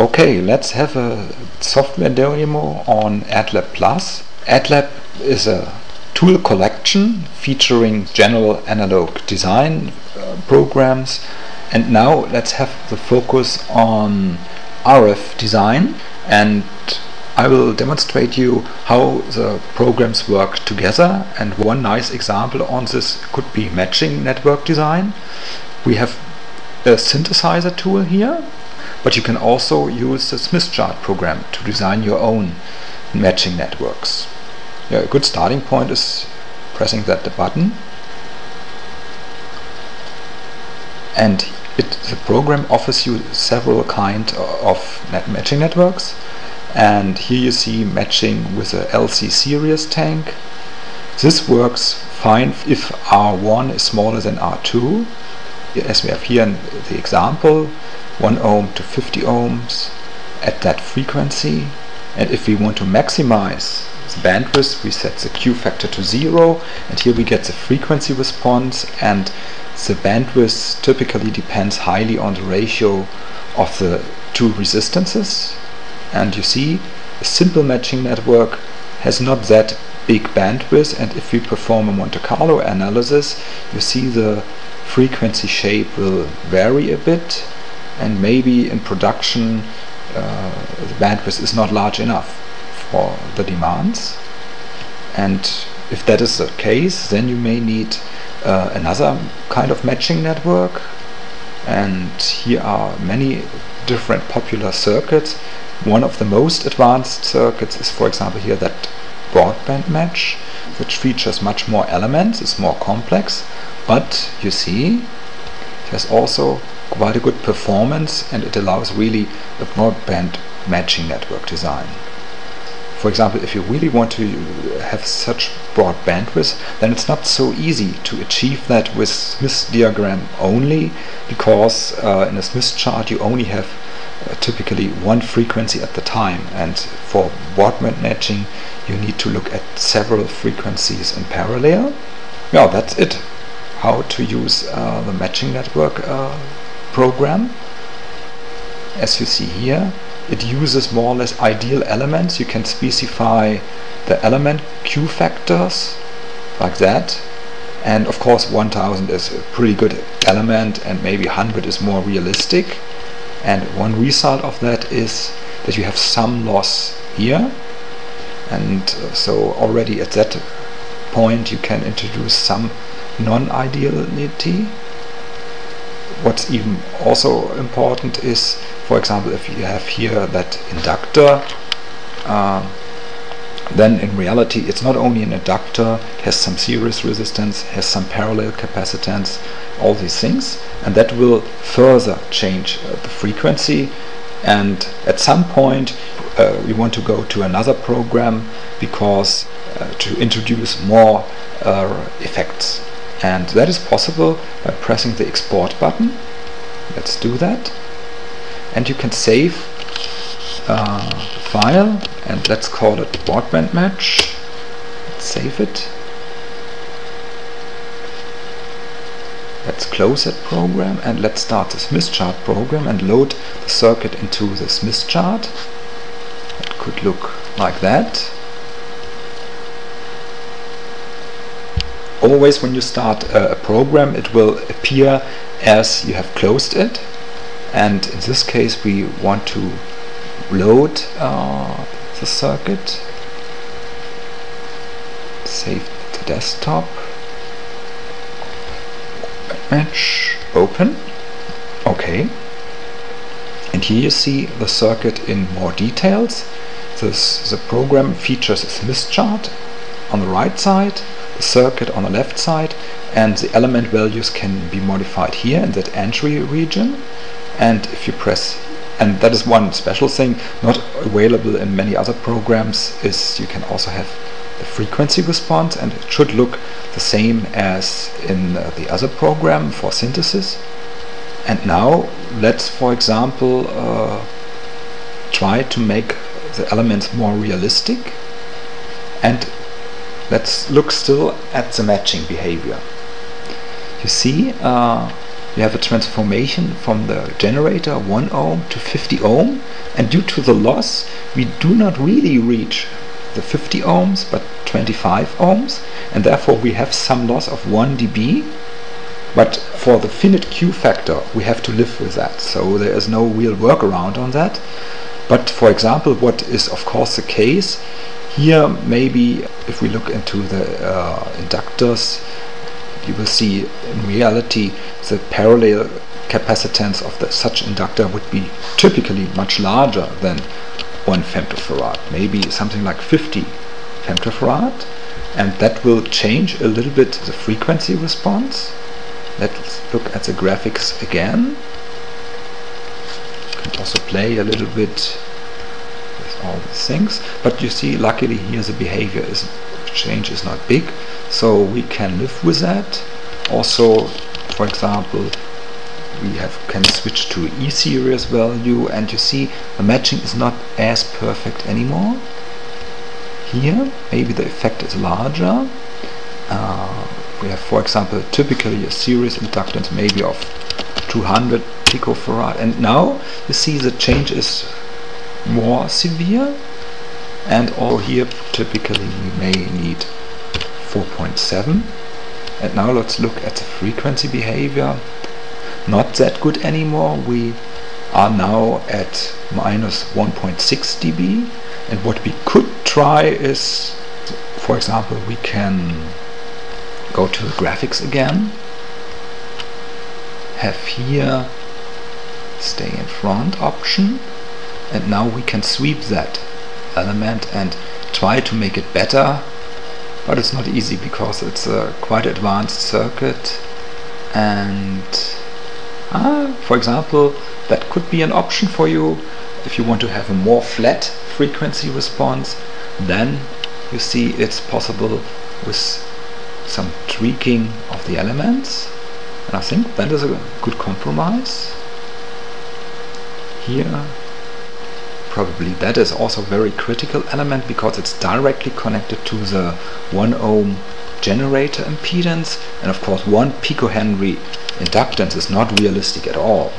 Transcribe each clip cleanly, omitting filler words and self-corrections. Okay, let's have a software demo on AdLabPlus. AdLab is a tool collection featuring general analog design programs, and now let's have the focus on RF design, and I will demonstrate you how the programs work together. And one nice example on this could be matching network design. We have a synthesizer tool here, but you can also use the Smith chart program to design your own matching networks. Yeah, a good starting point is pressing that button, and the program offers you several kinds of matching networks. And here you see matching with a LC series tank. This works fine if R1 is smaller than R2, as we have here in the example, 1 ohm to 50 ohms at that frequency. And if we want to maximize the bandwidth, we set the Q factor to 0, and here we get the frequency response, and the bandwidth typically depends highly on the ratio of the two resistances. And you see, a simple matching network has not that big bandwidth, and if we perform a Monte Carlo analysis, you see the frequency shape will vary a bit, and maybe in production the bandwidth is not large enough for the demands. And if that is the case, then you may need another kind of matching network, and here are many different popular circuits. One of the most advanced circuits is, for example, here that broadband match, which features much more elements, it's more complex, but you see it has also quite a good performance, and it allows really a broadband matching network design. For example, if you really want to have such broad bandwidth, then it's not so easy to achieve that with Smith diagram only, because in a Smith chart you only have typically one frequency at the time, and for broadband matching you need to look at several frequencies in parallel. Yeah, that's it, how to use the matching network program. As you see here, it uses more or less ideal elements. You can specify the element Q factors like that, and of course 1000 is a pretty good element, and maybe 100 is more realistic. And one result of that is that you have some loss here, and so already at that point you can introduce some non-ideality. What's even also important is, for example, if you have here that inductor, then in reality it's not only an inductor, it has some series resistance, has some parallel capacitance, all these things, and that will further change the frequency. And at some point we want to go to another program, because to introduce more effects, and that is possible by pressing the export button. Let's do that, and you can save file, and let's call it broadband match. Let's save it. Let's close that program, and let's start the Smith chart program and load the circuit into the Smith chart. It could look like that. Always when you start a program, it will appear as you have closed it, and in this case we want to load the circuit. Save the desktop. Match, open. Okay, and here you see the circuit in more details. The program features a Smith chart on the right side, the circuit on the left side, and the element values can be modified here in that entry region. And if you press, and that is one special thing not available in many other programs, is you can also have the frequency response, and it should look the same as in the other program for synthesis. And now let's, for example, try to make the elements more realistic, and let's look still at the matching behavior. You see you have a transformation from the generator 1 ohm to 50 ohm, and due to the loss we do not really reach the 50 ohms but 25 ohms, and therefore we have some loss of 1 dB, but for the finite Q factor we have to live with that, so there is no real workaround on that. But for example, what is of course the case here, maybe if we look into the inductors, you will see in reality the parallel capacitance of the such inductor would be typically much larger than 1 femtofarad, maybe something like 50 femtofarad, and that will change a little bit the frequency response. Let's look at the graphics again. You can also play a little bit with all these things, but you see luckily here the behavior is change is not big, so we can live with that. Also, for example, we can switch to E-series value, and you see the matching is not as perfect anymore. Here maybe the effect is larger. We have, for example, typically a series inductance maybe of 200 picofarad, and now you see the change is more severe, and all here typically you may need 4.7. And now let's look at the frequency behavior. Not that good anymore. We are now at minus 1.6 dB, and what we could try is, for example, we can go to the graphics again, have here stay in front option, and now we can sweep that element and try to make it better, but it's not easy because it's a quite advanced circuit. And for example, that could be an option for you. If you want to have a more flat frequency response, then you see it's possible with some tweaking of the elements, and I think that is a good compromise. Here probably that is also a very critical element because it's directly connected to the 1 ohm generator impedance, and of course 1 picohenry inductance is not realistic at all.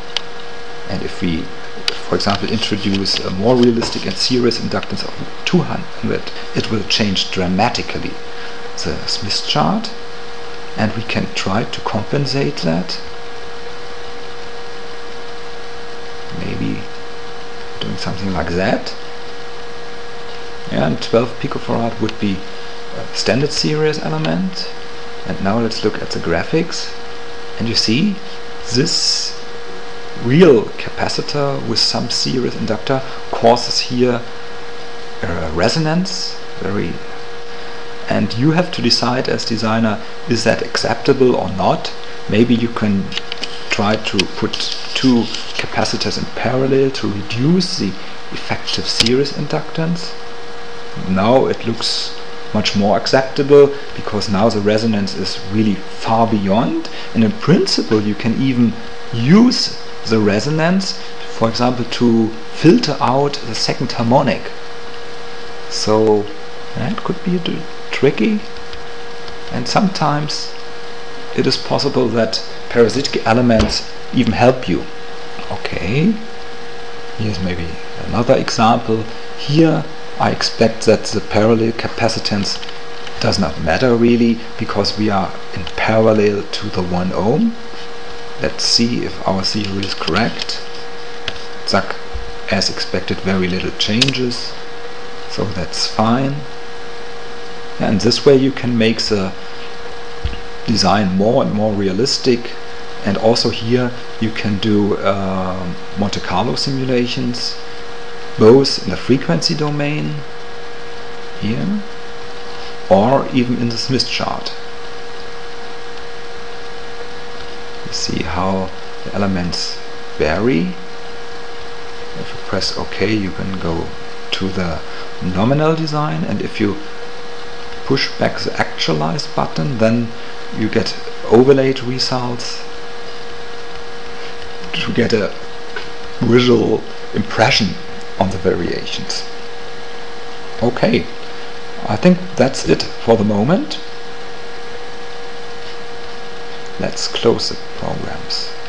And if we, for example, introduce a more realistic and series inductance of 200, it will change dramatically the Smith chart, and we can try to compensate that. Maybe doing something like that, and 12 picofarad would be a standard series element. And now let's look at the graphics, and you see this real capacitor with some series inductor causes here a resonance, very, and you have to decide as designer, is that acceptable or not? Maybe you can try to put two capacitors in parallel to reduce the effective series inductance. Now it looks much more acceptable because now the resonance is really far beyond, and in principle you can even use the resonance, for example, to filter out the second harmonic. So that could be a bit tricky, and sometimes it is possible that parasitic elements even help you. Okay, here's maybe another example. Here I expect that the parallel capacitance does not matter really because we are in parallel to the 1 ohm. Let's see if our theory is correct. Zack, as expected, very little changes, so that's fine. And this way you can make the design more and more realistic, and also here you can do Monte Carlo simulations, both in the frequency domain here or even in the Smith chart. You see how the elements vary. If you press OK, you can go to the nominal design, and if you push back the actualize button, then you get overlaid results to get a visual impression on the variations. Okay, I think that's it for the moment. Let's close the programs.